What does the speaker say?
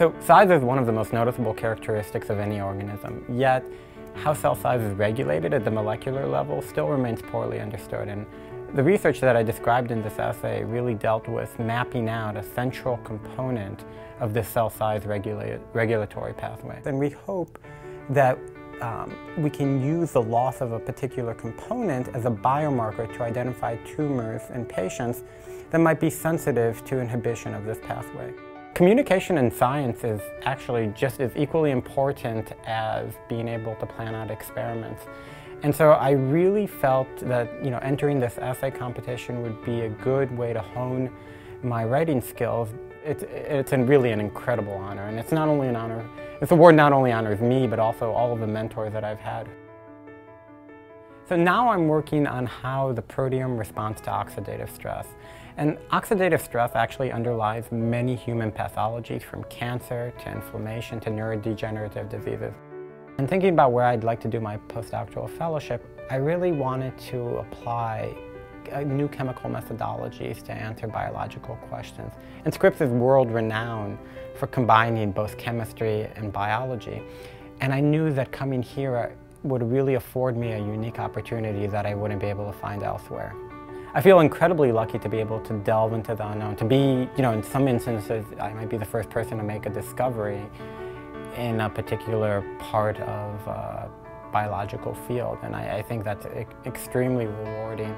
So size is one of the most noticeable characteristics of any organism, yet how cell size is regulated at the molecular level still remains poorly understood. And the research that I described in this essay really dealt with mapping out a central component of the cell size regulatory pathway. And we hope that we can use the loss of a particular component as a biomarker to identify tumors in patients that might be sensitive to inhibition of this pathway. Communication in science is actually just as equally important as being able to plan out experiments. And so I really felt that, entering this essay competition would be a good way to hone my writing skills. It's really an incredible honor, and it's not only an honor, this award not only honors me, but also all of the mentors that I've had. So now I'm working on how the proteome responds to oxidative stress. And oxidative stress actually underlies many human pathologies, from cancer to inflammation to neurodegenerative diseases. And thinking about where I'd like to do my postdoctoral fellowship, I really wanted to apply new chemical methodologies to answer biological questions. And Scripps is world-renowned for combining both chemistry and biology. And I knew that coming here would really afford me a unique opportunity that I wouldn't be able to find elsewhere. I feel incredibly lucky to be able to delve into the unknown, to be, in some instances, I might be the first person to make a discovery in a particular part of a biological field. And I think that's extremely rewarding.